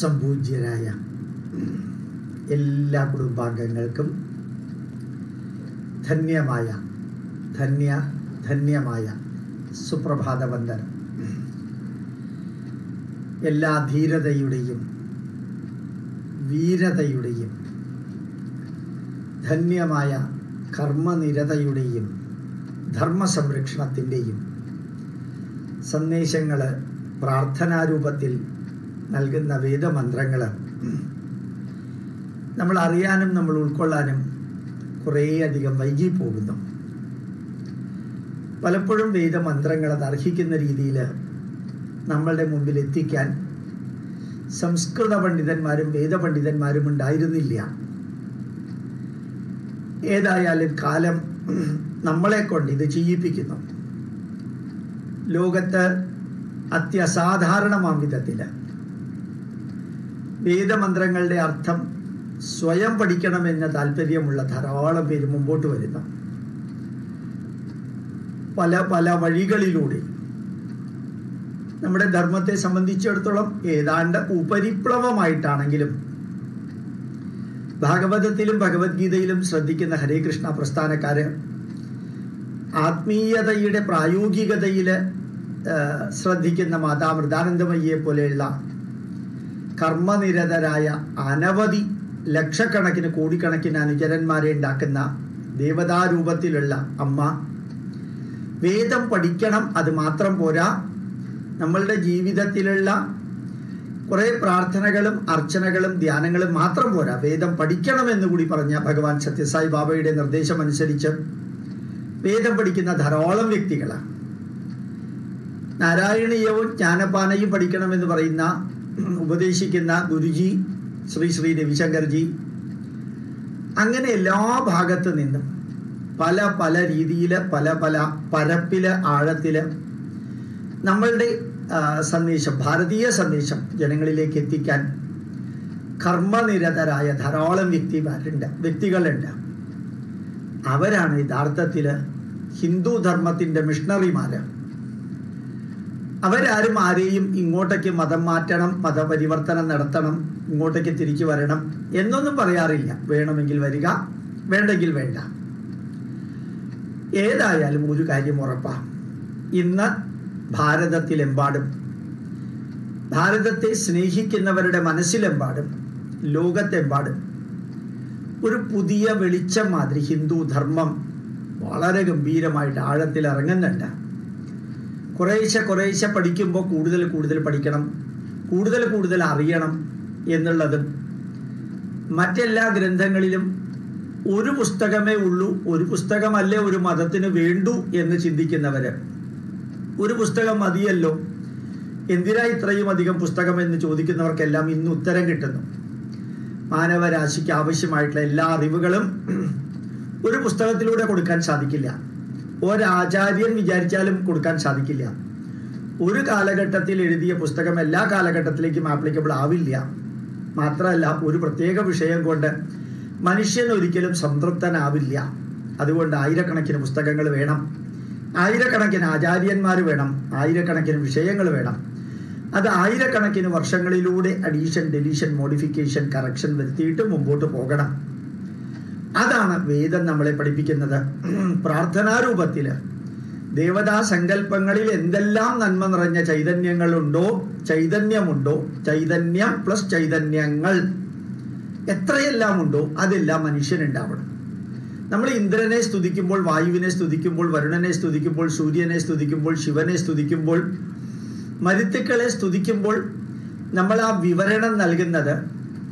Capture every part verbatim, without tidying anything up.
സംഭൂജ്യരായ എല്ലാ കുടുംബാംഗങ്ങൾക്കും ധന്യമായ ധന്യ ധന്യമായ സുപ്രഭാതവന്ദനം. എല്ലാ ധീരതയുടെയും വീരതയുടെയും ധന്യമായ കർമ്മനിരതയുടെയും ധർമ്മസംരക്ഷണത്തിൻ്റെയും സന്ദേശങ്ങൾ പ്രാർത്ഥനാരൂപത്തിൽ നൽകുന്ന വേദമന്ത്രങ്ങൾ നമ്മൾ അറിയാനും നമ്മൾ ഉൾക്കൊള്ളാനും കുറേയധികം വൈകിപ്പോകുന്നു. പലപ്പോഴും വേദമന്ത്രങ്ങൾ അർഹിക്കുന്ന രീതിയിൽ നമ്മളുടെ മുമ്പിൽ എത്തിക്കാൻ സംസ്കൃത പണ്ഡിതന്മാരും വേദപണ്ഡിതന്മാരും ഉണ്ടായിരുന്നില്ല. ഏതായാലും കാലം നമ്മളെ കൊണ്ട് ഇത് ചെയ്യിപ്പിക്കുന്നു. ലോകത്ത് അത്യസാധാരണമാം വിധത്തിൽ വേദമന്ത്രങ്ങളുടെ അർത്ഥം സ്വയം പഠിക്കണമെന്ന താല്പര്യമുള്ള ധാരാളം പേര് മുമ്പോട്ട് വരുന്നു. പല പല വഴികളിലൂടെ നമ്മുടെ ധർമ്മത്തെ സംബന്ധിച്ചിടത്തോളം ഏതാണ്ട് ഉപരിപ്ലവമായിട്ടാണെങ്കിലും ഭാഗവതത്തിലും ഭഗവത്ഗീതയിലും ശ്രദ്ധിക്കുന്ന ഹരേകൃഷ്ണ പ്രസ്ഥാനക്കാര് ആത്മീയതയുടെ പ്രായോഗികതയിൽ ശ്രദ്ധിക്കുന്ന മാതാ മൃദാനന്ദമയ്യെ പോലെയുള്ള കർമ്മനിരതരായ അനവധി ലക്ഷക്കണക്കിന് കോടിക്കണക്കിന് അനുചരന്മാരെ ഉണ്ടാക്കുന്ന ദേവതാരൂപത്തിലുള്ള അമ്മ വേദം പഠിക്കണം, അത് മാത്രം പോരാ, നമ്മളുടെ ജീവിതത്തിലുള്ള കുറേ പ്രാർത്ഥനകളും അർച്ചനകളും ധ്യാനങ്ങളും മാത്രം പോരാ, വേദം പഠിക്കണമെന്ന് കൂടി പറഞ്ഞ ഭഗവാൻ സത്യസായി ബാബയുടെ നിർദ്ദേശമനുസരിച്ച് വേദം പഠിക്കുന്ന ധാരാളം വ്യക്തികളാണ്. നാരായണീയവും ജ്ഞാനപാനയും പഠിക്കണമെന്ന് പറയുന്ന ഉപദേശിക്കുന്ന ഗുരുജി ശ്രീ ശ്രീ രവിശങ്കർജി, അങ്ങനെ എല്ലാ ഭാഗത്തു നിന്നും പല പല രീതിയിൽ പല പല പരപ്പിൽ ആഴത്തിൽ നമ്മളുടെ സന്ദേശം, ഭാരതീയ സന്ദേശം ജനങ്ങളിലേക്ക് എത്തിക്കാൻ കർമ്മനിരതരായ ധാരാളം വ്യക്തിമാരുണ്ട് വ്യക്തികളുണ്ട് അവരാണ് യഥാർത്ഥത്തിൽ ഹിന്ദു ധർമ്മത്തിൻ്റെ മിഷണറിമാർ. അവരാരും ആരെയും ഇങ്ങോട്ടേക്ക് മതം മാറ്റണം, മതപരിവർത്തനം നടത്തണം, ഇങ്ങോട്ടേക്ക് തിരിച്ചു വരണം എന്നൊന്നും പറയാറില്ല. വേണമെങ്കിൽ വരിക, വേണ്ടെങ്കിൽ വേണ്ട. ഏതായാലും ഒരു കാര്യം ഉറപ്പാണ്, ഇന്ന് ഭാരതത്തിലെമ്പാടും ഭാരതത്തെ സ്നേഹിക്കുന്നവരുടെ മനസ്സിലെമ്പാടും ലോകത്തെമ്പാടും ഒരു പുതിയ വെളിച്ചം മാതിരി ഹിന്ദു ധർമ്മം വളരെ ഗംഭീരമായിട്ട് ആഴത്തിൽ ഇറങ്ങുന്നുണ്ട്. കുറേശ്ശെ കുറേശ്ശെ പഠിക്കുമ്പോൾ കൂടുതൽ കൂടുതൽ പഠിക്കണം, കൂടുതൽ കൂടുതൽ അറിയണം എന്നുള്ളതും മറ്റെല്ലാ ഗ്രന്ഥങ്ങളിലും ഒരു പുസ്തകമേ ഉള്ളൂ, ഒരു പുസ്തകമല്ലേ ഒരു മതത്തിന് വേണ്ടു എന്ന് ചിന്തിക്കുന്നവർ, ഒരു പുസ്തകം മതിയല്ലോ, എന്തിനാ ഇത്രയും അധികം പുസ്തകം എന്ന് ചോദിക്കുന്നവർക്കെല്ലാം ഇന്ന് ഉത്തരം കിട്ടുന്നു. മാനവരാശിക്ക് ആവശ്യമായിട്ടുള്ള എല്ലാ അറിവുകളും ഒരു പുസ്തകത്തിലൂടെ കൊടുക്കാൻ സാധിക്കില്ല, ഒരാചാര്യൻ വിചാരിച്ചാലും കൊടുക്കാൻ സാധിക്കില്ല. ഒരു കാലഘട്ടത്തിൽ എഴുതിയ പുസ്തകം എല്ലാ കാലഘട്ടത്തിലേക്കും ആപ്ലിക്കബിൾ ആവില്ല. മാത്രമല്ല, ഒരു പ്രത്യേക വിഷയം കൊണ്ട് മനുഷ്യൻ ഒരിക്കലും സംതൃപ്തനാവില്ല. അതുകൊണ്ട് ആയിരക്കണക്കിന് പുസ്തകങ്ങൾ വേണം, ആയിരക്കണക്കിന് ആചാര്യന്മാർ വേണം, ആയിരക്കണക്കിന് വിഷയങ്ങൾ വേണം. അത് ആയിരക്കണക്കിന് വർഷങ്ങളിലൂടെ അഡീഷൻ, ഡെലീഷൻ, മോഡിഫിക്കേഷൻ, കറക്ഷൻ വരുത്തിയിട്ട് മുമ്പോട്ട് പോകണം. അതാണ് വേദം നമ്മളെ പഠിപ്പിക്കുന്നത്. പ്രാർത്ഥനാരൂപത്തിൽ ദേവതാ സങ്കല്പങ്ങളിൽ എന്തെല്ലാം നന്മ നിറഞ്ഞ ചൈതന്യങ്ങളുണ്ടോ, ചൈതന്യമുണ്ടോ, ചൈതന്യം പ്ലസ് ചൈതന്യങ്ങൾ എത്രയെല്ലാം ഉണ്ടോ അതെല്ലാം മനുഷ്യനുണ്ടാവണം. നമ്മൾ ഇന്ദ്രനെ സ്തുതിക്കുമ്പോൾ, വായുവിനെ സ്തുതിക്കുമ്പോൾ, വരുണനെ സ്തുതിക്കുമ്പോൾ, സൂര്യനെ സ്തുതിക്കുമ്പോൾ, ശിവനെ സ്തുതിക്കുമ്പോൾ, മരിത്തുക്കളെ സ്തുതിക്കുമ്പോൾ നമ്മൾ ആ വിവരണം നൽകുന്നത്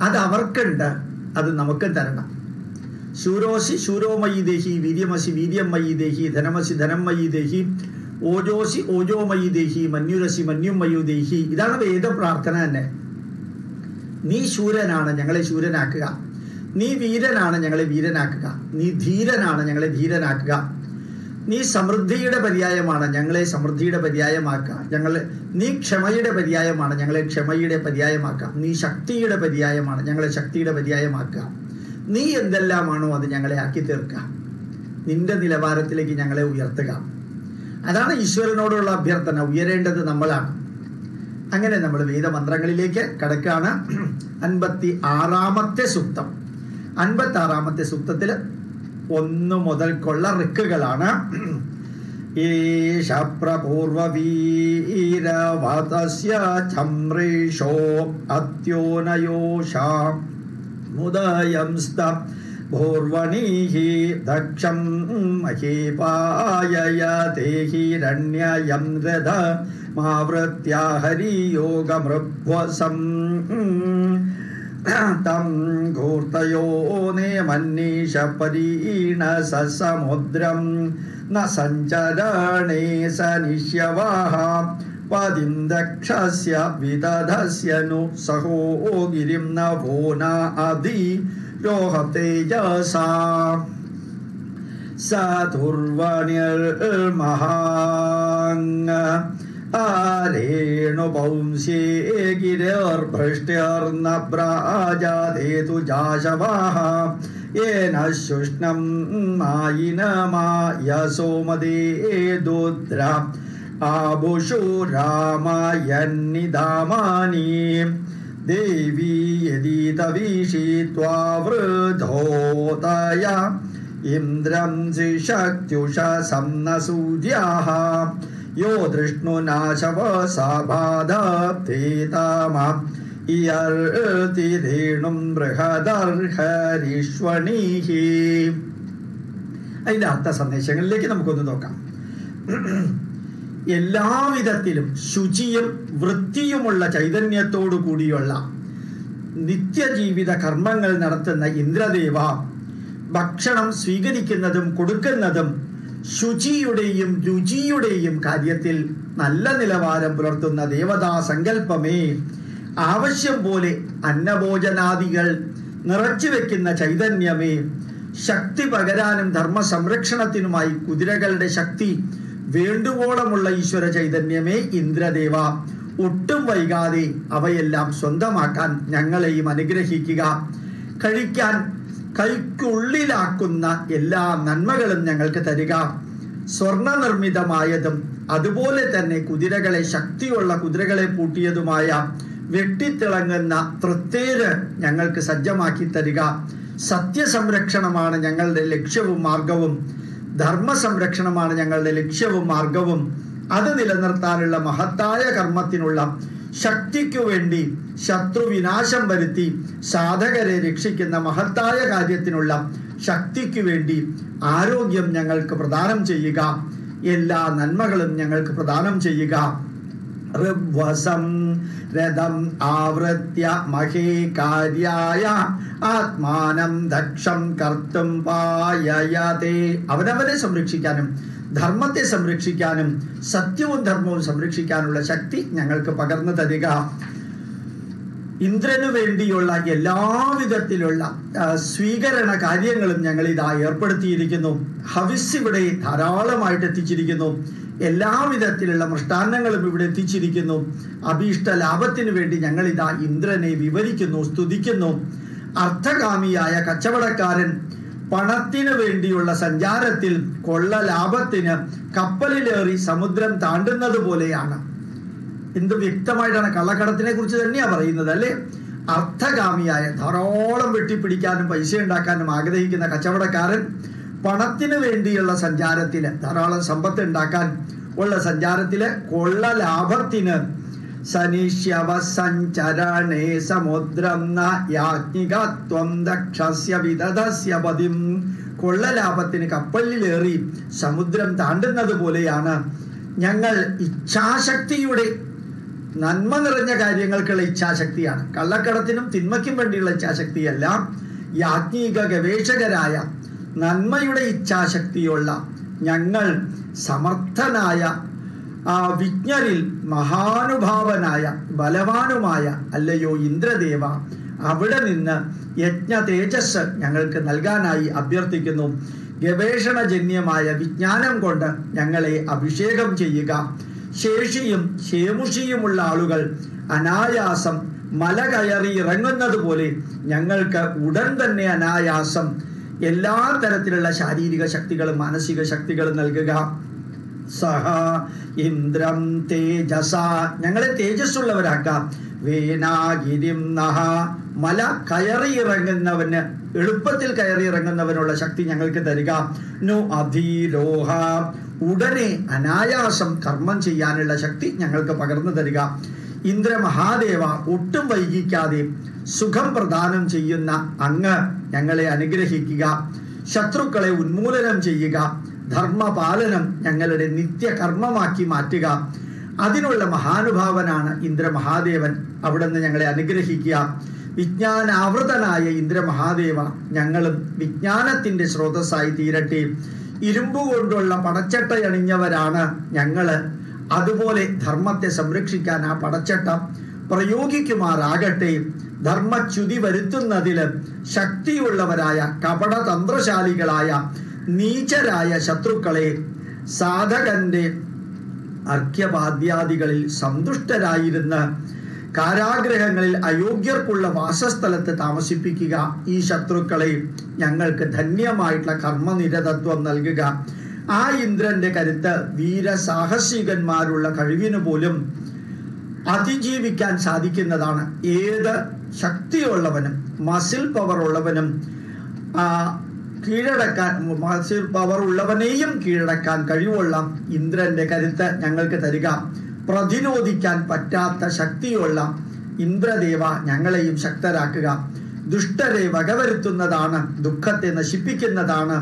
അത് അവർക്കുണ്ട്, അത് നമുക്ക് തരണം. ശൂരോസി ശൂരോമയി ദേഹി, വീര്യമസി വീര്യമയി ദേഹി, ധനമസി ധനമയി ദേഹി, ഓജോസി ഓജോമയി ദേഹി, മന്യുരസി മന്യുമയു ദേഹി. ഇതാണ് വേദപ്രാർത്ഥന തന്നെ. നീ ശൂരനാണ്, ഞങ്ങളെ ശൂരനാക്കുക. നീ വീരനാണ്, ഞങ്ങളെ വീരനാക്കുക. നീ ധീരനാണ്, ഞങ്ങളെ ധീരനാക്കുക. നീ സമൃദ്ധിയുടെ പര്യായമാണ്, ഞങ്ങളെ സമൃദ്ധിയുടെ പര്യായമാക്കുക. ഞങ്ങൾ നീ ക്ഷമയുടെ പര്യായമാണ്, ഞങ്ങളെ ക്ഷമയുടെ പര്യായമാക്കുക. നീ ശക്തിയുടെ പര്യായമാണ്, ഞങ്ങളെ ശക്തിയുടെ പര്യായമാക്കുക. നീ എന്തെല്ലാമാണോ അത് ഞങ്ങളെ ആക്കി തീർക്കുക. നിന്റെ നിലവാരത്തിലേക്ക് ഞങ്ങളെ ഉയർത്തുക. അതാണ് ഈശ്വരനോടുള്ള അഭ്യർത്ഥന. ഉയരേണ്ടത് നമ്മളാണ്. അങ്ങനെ നമ്മൾ വേദമന്ത്രങ്ങളിലേക്ക് കടക്കുകയാണ്. അൻപത്തി ആറാമത്തെ സൂക്തം. അൻപത്തി ആറാമത്തെ സൂക്തത്തിൽ ഒന്ന് മുതൽക്കുള്ള റിക്കുകളാണ്. ോഹത്തേജസാധുർവണിർമഹാംഗ आरेणु पौंसे गिरेर्भ्रष्ट्यर्नभ्राजाधेतु जाशवाः येन शुष्णं मायिनमायसोमदेदुद्रा आभुषु रामायन्निधामानि देवी यदि तविषि त्वा वृद्धोतया इन्द्रं शक्त्युषा सम्न सूर्याः यो दृष्णुनाशव साबाधीतामा इयर्तिधेनुं बृहदर्हरिष्वणीः. അതിൻ്റെ അർത്ഥ സന്ദേശങ്ങളിലേക്ക് നമുക്കൊന്ന് നോക്കാം. എല്ലാ വിധത്തിലും ശുചിയും വൃത്തിയുമുള്ള ചൈതന്യത്തോടു കൂടിയുള്ള നിത്യജീവിത കർമ്മങ്ങൾ നടത്തുന്ന ഇന്ദ്രദേവ ഭക്ഷണം സ്വീകരിക്കുന്നതും കൊടുക്കുന്നതും ശുചിയുടെയും രുചിയുടെയും കാര്യത്തിൽ നല്ല നിലവാരം പുലർത്തുന്ന ദേവതാ സങ്കല്പമേ, ആവശ്യം പോലെ അന്നഭോജനാദികൾ നിറച്ചു വെക്കുന്ന ചൈതന്യമേ, ശക്തി പകരാനും ധർമ്മ സംരക്ഷണത്തിനുമായി കുതിരകളുടെ ശക്തി വേണ്ടുവോളമുള്ള ഈശ്വര ചൈതന്യമേ ഇന്ദ്രദേവ, ഒട്ടും വൈകാതെ അവയെല്ലാം സ്വന്തമാക്കാൻ ഞങ്ങളെയും അനുഗ്രഹിക്കുക. കഴിക്കാൻ കൈക്കുള്ളിലാക്കുന്ന എല്ലാ നന്മകളും ഞങ്ങൾക്ക് തരിക. സ്വർണ്ണ നിർമ്മിതമായതും അതുപോലെ തന്നെ കുതിരകളെ ശക്തിയുള്ള കുതിരകളെ പൂട്ടിയതുമായ വെട്ടിത്തിളങ്ങുന്ന തൃത്തേര് ഞങ്ങൾക്ക് സജ്ജമാക്കി തരിക. സത്യസംരക്ഷണമാണ് ഞങ്ങളുടെ ലക്ഷ്യവും മാർഗവും, ധർമ്മ സംരക്ഷണമാണ് ഞങ്ങളുടെ ലക്ഷ്യവും മാർഗവും. അത് നിലനിർത്താനുള്ള മഹത്തായ കർമ്മത്തിനുള്ള ശക്തിക്കു വേണ്ടി ശത്രുവിനാശം വരുത്തി സാധകരെ രക്ഷിക്കുന്ന മഹത്തായ കാര്യത്തിനുള്ള ശക്തിക്കു വേണ്ടി ആരോഗ്യം ഞങ്ങൾക്ക് പ്രദാനം ചെയ്യുക. എല്ലാ നന്മകളും ഞങ്ങൾക്ക് പ്രദാനം ചെയ്യുക. ഋവസം രഥം ആവൃത്യ മഹേ കാര്യായ ആത്മാനം ദക്ഷം കർത്തും പായയതേ. അവനവനെ സംരക്ഷിക്കാനും ധർമ്മത്തെ സംരക്ഷിക്കാനും സത്യവും ധർമ്മവും സംരക്ഷിക്കാനുള്ള ശക്തി ഞങ്ങൾക്ക് പകർന്നു തരിക. ഇന്ദ്രനു വേണ്ടിയുള്ള എല്ലാവിധത്തിലുള്ള സ്വീകരണ കാര്യങ്ങളും ഞങ്ങൾ ഇതാ ഏർപ്പെടുത്തിയിരിക്കുന്നു. ഹവിസ് ഇവിടെ ധാരാളമായിട്ട് എത്തിച്ചിരിക്കുന്നു. എല്ലാവിധത്തിലുള്ള മൃഷ്ടാന്നങ്ങളും ഇവിടെ എത്തിച്ചിരിക്കുന്നു. അഭീഷ്ട ലാഭത്തിനു വേണ്ടി ഞങ്ങൾ ഇതാ ഇന്ദ്രനെ വിവരിക്കുന്നു, സ്തുതിക്കുന്നു. അർത്ഥകാമിയായ കച്ചവടക്കാരൻ പണത്തിനു വേണ്ടിയുള്ള സഞ്ചാരത്തിൽ കൊള്ള ലാഭത്തിന് കപ്പലിലേറി സമുദ്രം താണ്ടുന്നത് പോലെയാണ്. എന്ത് വ്യക്തമായിട്ടാണ് കള്ളക്കടത്തിനെ കുറിച്ച് തന്നെയാണ് പറയുന്നത്, അല്ലേ? അർത്ഥകാമിയായ ധാരാളം വെട്ടിപ്പിടിക്കാനും പൈസ ഉണ്ടാക്കാനും ആഗ്രഹിക്കുന്ന കച്ചവടക്കാരൻ പണത്തിനു വേണ്ടിയുള്ള സഞ്ചാരത്തിൽ ധാരാളം സമ്പത്ത് ഉണ്ടാക്കാൻ ഉള്ള സഞ്ചാരത്തിൽ കൊള്ള ലാഭത്തിന് സനിഷ്യവസഞ്ചരണേ സമുദ്രം ന യാജ്ഞികത്വം ദക്ഷസ്യ വിദധസ്യ പതിം. കൊള്ളലാഭത്തിന് കപ്പലിലേറി സമുദ്രം താണ്ടുന്നത് പോലെയാണ്. ഞങ്ങൾ ഇച്ഛാശക്തിയുടെ നന്മ നിറഞ്ഞ കാര്യങ്ങൾക്കുള്ള ഇച്ഛാശക്തിയാണ്, കള്ളക്കടത്തിനും തിന്മയ്ക്കും വേണ്ടിയുള്ള ഇച്ഛാശക്തിയല്ല. യാജ്ഞിക ഗവേഷകരായ നന്മയുടെ ഇച്ഛാശക്തിയുള്ള ഞങ്ങൾ സമർത്ഥനായ ആ വിജ്ഞനിൽ മഹാനുഭാവനായ ബലവാനുമായ അല്ലയോ ഇന്ദ്രദേവ, അവിടെ നിന്ന് യജ്ഞ തേജസ് ഞങ്ങൾക്ക് നൽകാനായി അഭ്യർത്ഥിക്കുന്നു. ഗവേഷണജന്യമായ വിജ്ഞാനം കൊണ്ട് ഞങ്ങളെ അഭിഷേകം ചെയ്യുക. ശേഷിയും ശേമുഷിയുമുള്ള ആളുകൾ അനായാസം മല കയറി ഇറങ്ങുന്നത് പോലെ ഞങ്ങൾക്ക് ഉടൻ തന്നെ അനായാസം എല്ലാ തരത്തിലുള്ള ശാരീരിക ശക്തികളും മാനസിക ശക്തികളും നൽകുക. सह इंद्रम तेजस ഞങ്ങളെ തേജസ്സുള്ളവരാക്കാം വീനാഗിരിം നഹ മല കയറി ഇറങ്ങുന്നവനെ എളുപ്പത്തിൽ കയറി ഇറങ്ങുന്നവനുള്ള ശക്തി ഞങ്ങൾക്ക് തരിക നു അധീലോഹ ഉടനെ അനായാസം കർമ്മം ചെയ്യാനുള്ള ശക്തി ഞങ്ങൾക്ക് പകർന്നു തരിക इंद्र महादेव ഒട്ടും വൈകിക്കാതെ സുഖം പ്രദാനം ചെയ്യുന്ന അങ്ങ് ഞങ്ങളെ അനുഗ്രഹിക്കുക ശത്രുക്കളെ ഉന്മൂലനം ചെയ്യുക ധർമ്മപാലനം ഞങ്ങളുടെ നിത്യകർമ്മമാക്കി മാറ്റുക അതിനുള്ള മഹാനുഭാവനാണ് ഇന്ദ്ര മഹാദേവൻ അവിടുന്ന് ഞങ്ങളെ അനുഗ്രഹിക്കുക വിജ്ഞാനാവൃതനായ ഇന്ദ്ര മഹാദേവ ഞങ്ങളും വിജ്ഞാനത്തിന്റെ സ്രോതസ്സായി തീരട്ടെ ഇരുമ്പ് കൊണ്ടുള്ള പടച്ചട്ട അണിഞ്ഞവരാണ് ഞങ്ങൾ അതുപോലെ ധർമ്മത്തെ സംരക്ഷിക്കാൻ ആ പടച്ചട്ട പ്രയോഗിക്കുമാറാകട്ടെ ധർമ്മച്യുതി വരുത്തുന്നതിൽ ശക്തിയുള്ളവരായ കപടതന്ത്രശാലികളായ നീചരായ ശത്രുക്കളെ സാധകന്റെ അർഘ്യപാദ്യാദികളിൽ സന്തുഷ്ടരായിരുന്ന് കാരാഗ്രഹങ്ങളിൽ അയോഗ്യർക്കുള്ള വാസസ്ഥലത്ത് താമസിപ്പിക്കുക ഈ ശത്രുക്കളെ ഞങ്ങൾക്ക് ധന്യമായിട്ടുള്ള കർമ്മനിരതത്വം നൽകുക ആ ഇന്ദ്രന്റെ കരുത്ത് വീരസാഹസികന്മാരുള്ള കഴിവിനു പോലും അതിജീവിക്കാൻ സാധിക്കുന്നതാണ് ഏത് ശക്തിയുള്ളവനും മസിൽ പവർ ഉള്ളവനും ആ കീഴടക്കാൻ മസിൽ പവർ ഉള്ളവനെയും കീഴടക്കാൻ കഴിവുള്ള ഇന്ദ്രന്റെ കരുത്ത് ഞങ്ങൾക്ക് തരിക പ്രതിരോധിക്കാൻ പറ്റാത്ത ശക്തിയുള്ള ഇന്ദ്രദേവ ഞങ്ങളെയും ശക്തരാക്കുക ദുഷ്ടരെ വകവരുത്തുന്നതാണ് ദുഃഖത്തെ നശിപ്പിക്കുന്നതാണ്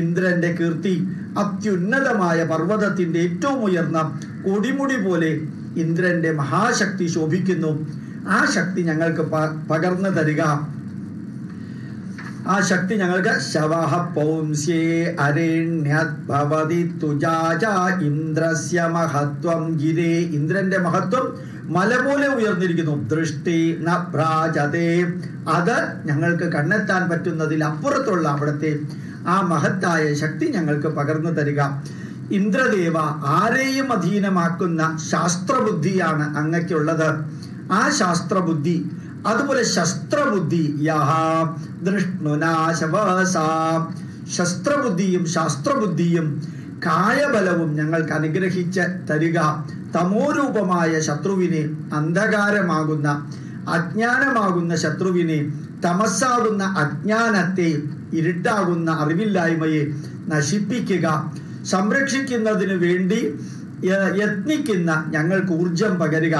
ഇന്ദ്രന്റെ കീർത്തി അത്യുന്നതമായ പർവ്വതത്തിന്റെ ഏറ്റവും ഉയർന്ന കൊടിമുടി പോലെ ഇന്ദ്രന്റെ മഹാശക്തി ശോഭിക്കുന്നു ആ ശക്തി ഞങ്ങൾക്ക് പകർന്നു തരിക ആ ശക്തി ഞങ്ങൾക്ക് ശവഹ പൗംസേ അരണ്യത് ഭവതി തുജാജ ഇന്ദ്രസ്യ മഹത്വം ഗിരേ ഇന്ദ്രന്റെ മഹത്വം മല പോലെ ഉയർന്നിരിക്കുന്നു ദൃഷ്ടി നഭ്രാജതേ അത് ഞങ്ങൾക്ക് കണ്ണെത്താൻ പറ്റുന്നതിൽ അപ്പുറത്തുള്ള അവിടുത്തെ ആ മഹത്തായ ശക്തി ഞങ്ങൾക്ക് പകർന്നു തരിക ഇന്ദ്രദേവ ആരെയും അധീനമാക്കുന്ന ശാസ്ത്രബുദ്ധിയാണ് അങ്ങയ്ക്കുള്ളത് ആ ശാസ്ത്രബുദ്ധി അതുപോലെ ശസ്ത്രബുദ്ധി ശസ്ത്രബുദ്ധിയും ശാസ്ത്രബുദ്ധിയും കായബലവും ഞങ്ങൾക്ക് അനുഗ്രഹിച്ച് തരിക തമോരൂപമായ ശത്രുവിനെ അന്ധകാരമാകുന്ന അജ്ഞാനമാകുന്ന ശത്രുവിനെ തമസ്സാകുന്ന അജ്ഞാനത്തെ ഇരുട്ടാകുന്ന അറിവില്ലായ്മയെ നശിപ്പിക്കുക സംരക്ഷിക്കുന്നതിനു വേണ്ടി യത്നിക്കുന്ന ഞങ്ങൾക്ക് ഊർജം പകരുക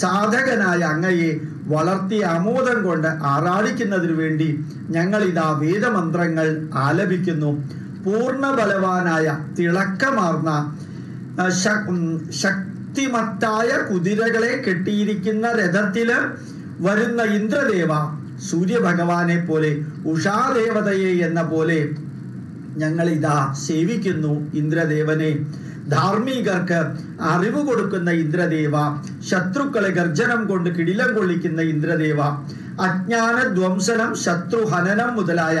സാധകനായ അങ്ങയെ വളർത്തി ആമോദം കൊണ്ട് ആറാടിക്കുന്നതിനു വേണ്ടി ഞങ്ങൾ ഇതാ വേദമന്ത്രങ്ങൾ ആലപിക്കുന്നു പൂർണ്ണ ബലവാനായ തിളക്കമാർന്ന ശക്തിമത്തായ കുതിരകളെ കെട്ടിയിരിക്കുന്ന രഥത്തില് വരുന്ന ഇന്ദ്രദേവ സൂര്യഭഗവാനെ പോലെ ഉഷാദേവതയെ എന്ന പോലെ ഞങ്ങൾ ഇതാ സേവിക്കുന്നു ഇന്ദ്രദേവനെ ധാർമ്മികർക്ക് അറിവ് കൊടുക്കുന്ന ഇന്ദ്രദേവ ശത്രുക്കളെ ഗർജനം കൊണ്ട് കിടിലം കൊള്ളിക്കുന്ന ഇന്ദ്രദേവ അജ്ഞാന ധ്വംസനം ശത്രുഹനനം മുതലായ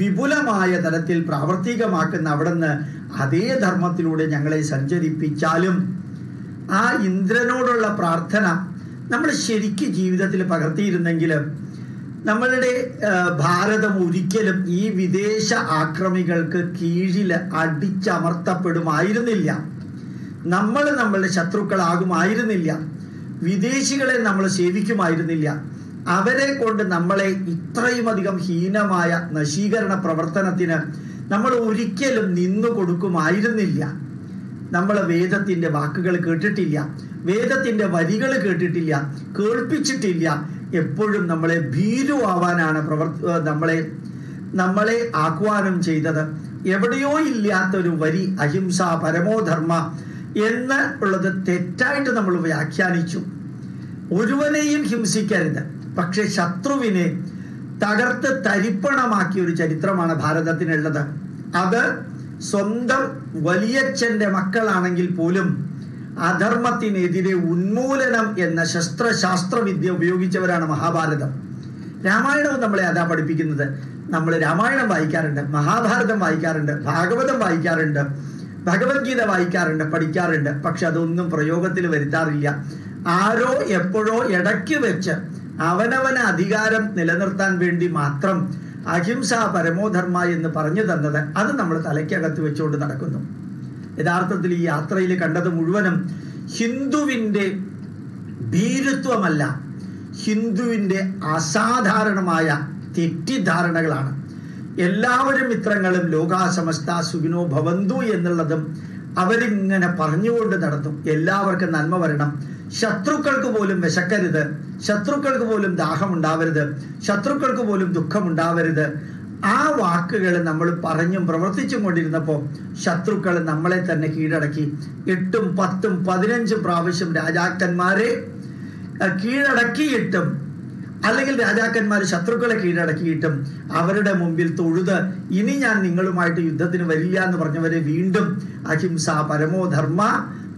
വിപുലമായ തലത്തിൽ പ്രാവർത്തികമാക്കുന്ന അവിടുന്ന് അതേ ധർമ്മത്തിലൂടെ ഞങ്ങളെ സഞ്ചരിപ്പിച്ചാലും ആ ഇന്ദ്രനോടുള്ള പ്രാർത്ഥന നമ്മൾ ശരിക്ക് ജീവിതത്തിൽ പകർത്തിയിരുന്നെങ്കിൽ നമ്മളുടെ ഭാരതം ഒരിക്കലും ഈ വിദേശ ആക്രമികൾക്ക് കീഴിൽ അടിച്ചമർത്തപ്പെടുമായിരുന്നില്ല നമ്മൾ നമ്മളുടെ ശത്രുക്കളാകുമായിരുന്നില്ല വിദേശികളെ നമ്മൾ സേവിക്കുമായിരുന്നില്ല അവരെ കൊണ്ട് നമ്മളെ ഇത്രയും അധികം ഹീനമായ നശീകരണ പ്രവർത്തനത്തിന് നമ്മൾ ഒരിക്കലും നിന്നു കൊടുക്കുമായിരുന്നില്ല നമ്മൾ വേദത്തിൻ്റെ വാക്കുകൾ കേട്ടിട്ടില്ല വേദത്തിൻ്റെ വരികൾ കേട്ടിട്ടില്ല കേൾപ്പിച്ചിട്ടില്ല എപ്പോഴും നമ്മളെ ഭീരുവാവാനാണ് പ്രവർത്തി നമ്മളെ നമ്മളെ ആഹ്വാനം ചെയ്തത് എവിടെയോ ഇല്ലാത്തൊരു വരി അഹിംസ പരമോധർമ്മ എന്ന് ഉള്ളത് തെറ്റായിട്ട് നമ്മൾ വ്യാഖ്യാനിച്ചു ഒരുവനെയും ഹിംസിക്കരുത് പക്ഷെ ശത്രുവിനെ തകർത്ത് തരിപ്പണമാക്കിയ ഒരു ചരിത്രമാണ് ഭാരതത്തിനുള്ളത് അത് സ്വന്തം വലിയച്ഛൻ്റെ മക്കളാണെങ്കിൽ പോലും അധർമ്മത്തിനെതിരെ ഉന്മൂലനം എന്ന ശസ്ത്രശാസ്ത്രവിദ്യ ഉപയോഗിച്ചവരാണ് മഹാഭാരതം രാമായണവും നമ്മളെ അതാ പഠിപ്പിക്കുന്നത് നമ്മൾ രാമായണം വായിക്കാറുണ്ട് മഹാഭാരതം വായിക്കാറുണ്ട് ഭാഗവതം വായിക്കാറുണ്ട് ഭഗവത്ഗീത വായിക്കാറുണ്ട് പഠിക്കാറുണ്ട് പക്ഷെ അതൊന്നും പ്രയോഗത്തിൽ വരുത്താറില്ല ആരോ എപ്പോഴോ ഇടയ്ക്ക് വെച്ച് അവനവന് അധികാരം നിലനിർത്താൻ വേണ്ടി മാത്രം അഹിംസ പരമോധർമ്മ എന്ന് പറഞ്ഞു തന്നത് അത് നമ്മൾ തലയ്ക്കകത്ത് വെച്ചുകൊണ്ട് നടക്കുന്നു യഥാർത്ഥത്തിൽ ഈ യാത്രയിൽ കണ്ടത് മുഴുവനും ഹിന്ദുവിൻ്റെ വീരത്വമല്ല, ഹിന്ദുവിൻ്റെ അസാധാരണമായ തെറ്റിദ്ധാരണകളാണ്. എല്ലാവരും മിത്രങ്ങളും ലോകാസമസ്ത സുഖിനോ ഭവന്തു എന്നുള്ളതും അവരിങ്ങനെ പറഞ്ഞുകൊണ്ട് നടത്തും. എല്ലാവർക്കും നന്മ വരണം, ശത്രുക്കൾക്ക് പോലും വിശക്കരുത്, ശത്രുക്കൾക്ക് പോലും ദാഹമുണ്ടാവരുത്, ശത്രുക്കൾക്ക് പോലും ദുഃഖമുണ്ടാവരുത്. ആ വാക്കുകൾ നമ്മൾ പറഞ്ഞും പ്രവർത്തിച്ചും കൊണ്ടിരുന്നപ്പോൾ ശത്രുക്കൾ നമ്മളെ തന്നെ കീഴടക്കി. എട്ടും പത്തും പതിനഞ്ചും പ്രാവശ്യം രാജാക്കന്മാരെ കീഴടക്കിയിട്ടും, അല്ലെങ്കിൽ രാജാക്കന്മാർ ശത്രുക്കളെ കീഴടക്കിയിട്ടും അവരുടെ മുമ്പിൽ തൊഴുത് ഇനി ഞാൻ നിങ്ങളുമായിട്ട് യുദ്ധത്തിന് വരില്ല എന്ന് പറഞ്ഞവരെ വീണ്ടും അഹിംസ പരമോധർമ്മ,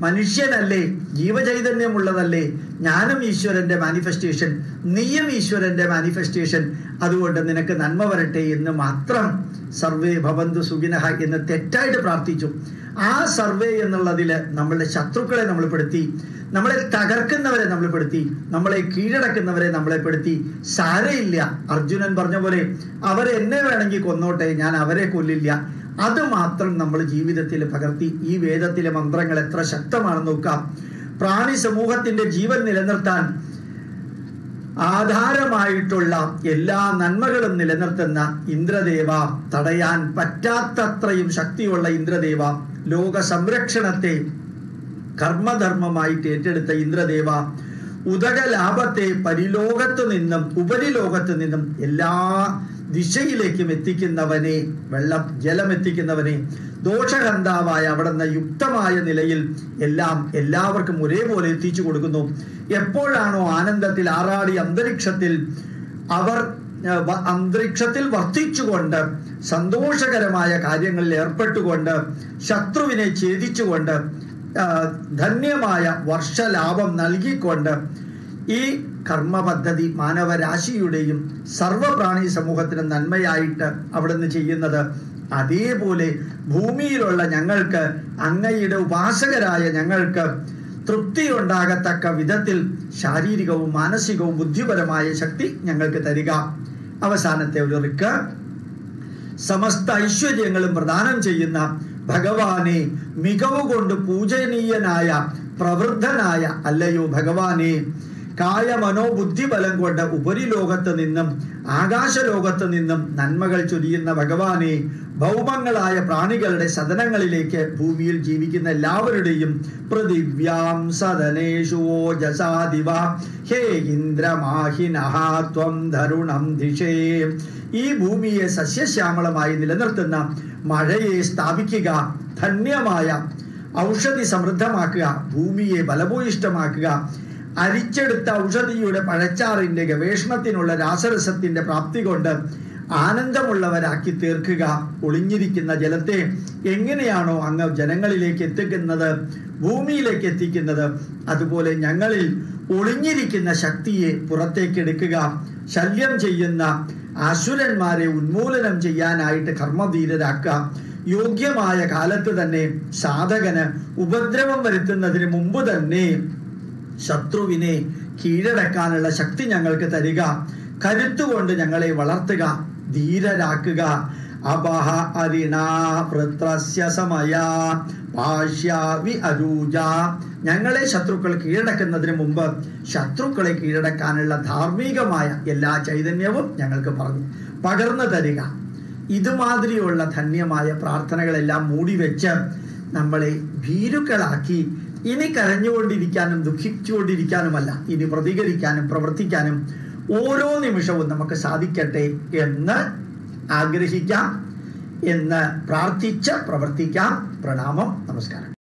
മനുഷ്യനല്ലേ ജീവചൈതന്യമുള്ളതല്ലേ, ഞാനും ഈശ്വരൻ്റെ മാനിഫെസ്റ്റേഷൻ, നീയും ഈശ്വരൻ്റെ മാനിഫെസ്റ്റേഷൻ, അതുകൊണ്ട് നിനക്ക് നന്മ വരട്ടെ എന്ന് മാത്രം സർവേ ഭവന്തു സുഖിനഃ എന്ന് തെറ്റായിട്ട് പ്രാർത്ഥിച്ചു. ആ സർവേ എന്നുള്ളതിൽ നമ്മളുടെ ശത്രുക്കളെ നമ്മൾ പെടുത്തി, നമ്മളെ തകർക്കുന്നവരെ നമ്മൾ പെടുത്തി, നമ്മളെ കീഴടക്കുന്നവരെ നമ്മളെ പെടുത്തി. സാരയില്ല, അർജുനൻ പറഞ്ഞ പോലെ അവരെന്നെ വേണമെങ്കിൽ കൊന്നോട്ടെ, ഞാൻ അവരെ കൊല്ലില്ല. അതുമാത്രം നമ്മൾ ജീവിതത്തിൽ പകർത്തി. ഈ വേദത്തിലെ മന്ത്രങ്ങൾ എത്ര ശക്തമാണെന്ന് നോക്കാം. പ്രാണി സമൂഹത്തിൻ്റെ ജീവൻ നിലനിർത്താൻ ആധാരമായിട്ടുള്ള എല്ലാ നന്മകളും നിലനിർത്തുന്ന ഇന്ദ്രദേവ, തടയാൻ പറ്റാത്തത്രയും ശക്തിയുള്ള ഇന്ദ്രദേവ, ലോക സംരക്ഷണത്തെ കർമ്മധർമ്മമായിട്ട് ഏറ്റെടുത്ത ഇന്ദ്രദേവ, ഉദകലാഭത്തെ പരിലോകത്ത് നിന്നും ഉപരിലോകത്ത് നിന്നും എല്ലാ ദിശയിലേക്കും എത്തിക്കുന്നവനെ, വെള്ളം ജലം എത്തിക്കുന്നവനെ, ദോഷകന്താവായ അവിടുന്ന് യുക്തമായ നിലയിൽ എല്ലാം എല്ലാവർക്കും ഒരേപോലെ എത്തിച്ചു കൊടുക്കുന്നു. എപ്പോഴാണോ ആനന്ദത്തിൽ ആറാടി അന്തരീക്ഷത്തിൽ അവർ അന്തരീക്ഷത്തിൽ വർത്തിച്ചുകൊണ്ട് സന്തോഷകരമായ കാര്യങ്ങളിൽ ഏർപ്പെട്ടുകൊണ്ട് ശത്രുവിനെ ഛേദിച്ചുകൊണ്ട് ധന്യമായ വർഷലാഭം നൽകിക്കൊണ്ട് ഈ കർമ്മ പദ്ധതി മാനവരാശിയുടെയും സർവപ്രാണി സമൂഹത്തിനും നന്മയായിട്ട് അവിടുന്ന് ചെയ്യുന്നത്, അതേപോലെ ഭൂമിയിലുള്ള ഞങ്ങൾക്ക്, അങ്ങയുടെ ഉപാസകരായ ഞങ്ങൾക്ക് തൃപ്തിയുണ്ടാകത്തക്ക വിധത്തിൽ ശാരീരികവും മാനസികവും ബുദ്ധിപരമായ ശക്തി ഞങ്ങൾക്ക് തരിക. അവസാനത്തെ ഒരു റിക്ക്, സമസ്ത ഐശ്വര്യങ്ങളും പ്രദാനം ചെയ്യുന്ന ഭഗവാനെ മികവ് കൊണ്ട് പൂജനീയനായ പ്രവൃദ്ധനായ അല്ലയോ ഭഗവാനെ, കായ മനോബുദ്ധി ബലം കൊണ്ട് ഉപരിലോകത്ത് നിന്നും ആകാശലോകത്ത് നിന്നും നന്മകൾ ചൊരിയുന്ന ഭഗവാനെ, ഭൗമങ്ങളായ പ്രാണികളുടെ സദനങ്ങളിലേക്ക് ഭൂമിയിൽ ജീവിക്കുന്ന എല്ലാവരുടെയും പൃഥിവ്യാം സദനേഷു ഓജസാ ദിവ ഹേ ഇന്ദ്രമാഹിനഃ ത്വം ധരുണം ദിശേ, ഈ ഭൂമിയെ സസ്യശ്യാമളമായി നിലനിർത്തുന്ന മഴയെ സ്ഥാപിക്കുക, ധന്യമായ ഔഷധി സമൃദ്ധമാക്കുക, ഭൂമിയെ ബലഭൂയിഷ്ടമാക്കുക, അരിച്ചെടുത്ത ഔഷധിയുടെ പഴച്ചാറിൻ്റെ ഗവേഷണത്തിനുള്ള രാസരസത്തിൻ്റെ പ്രാപ്തി കൊണ്ട് ആനന്ദമുള്ളവരാക്കി തീർക്കുക. ഒളിഞ്ഞിരിക്കുന്ന ജലത്തെ എങ്ങനെയാണോ അങ്ങ് ജനങ്ങളിലേക്ക് എത്തിക്കുന്നത്, ഭൂമിയിലേക്ക് എത്തിക്കുന്നത്, അതുപോലെ ഞങ്ങളിൽ ഒളിഞ്ഞിരിക്കുന്ന ശക്തിയെ പുറത്തേക്കെടുക്കുക. ശല്യം ചെയ്യുന്ന അസുരന്മാരെ ഉന്മൂലനം ചെയ്യാനായിട്ട് കർമ്മധീരരാക്കുക. യോഗ്യമായ കാലത്ത് തന്നെ സാധകന് ഉപദ്രവം വരുത്തുന്നതിന് മുമ്പ് തന്നെ ശത്രുവിനെ കീഴടക്കാനുള്ള ശക്തി ഞങ്ങൾക്ക് തരിക. കരുത്തുകൊണ്ട് ഞങ്ങളെ വളർത്തുക, ധീരരാക്കുക. അപഹ അരിണാ വൃത്രസ്യ സമയാ പാശ്യാവി അരൂജ, ഞങ്ങളെ ശത്രുക്കൾ കീഴടക്കുന്നതിന് മുമ്പ് ശത്രുക്കളെ കീഴടക്കാനുള്ള ധാർമ്മികമായ എല്ലാ ചൈതന്യവും ഞങ്ങൾക്ക് പറഞ്ഞു പകർന്നു തരിക. ഇതുമാതിരിയുള്ള ധന്യമായ പ്രാർത്ഥനകളെല്ലാം മൂടിവെച്ച് നമ്മളെ ഭീരുക്കളാക്കി ഇനി കരഞ്ഞുകൊണ്ടിരിക്കാനും ദുഃഖിച്ചുകൊണ്ടിരിക്കാനുമല്ല, ഇനി പ്രതികരിക്കാനും പ്രവർത്തിക്കാനും ഓരോ നിമിഷവും നമുക്ക് സാധിക്കട്ടെ എന്ന് ആഗ്രഹിക്കാം, എന്ന് പ്രാർത്ഥിച്ച് പ്രവർത്തിക്കാം. പ്രണാമം, നമസ്കാരം.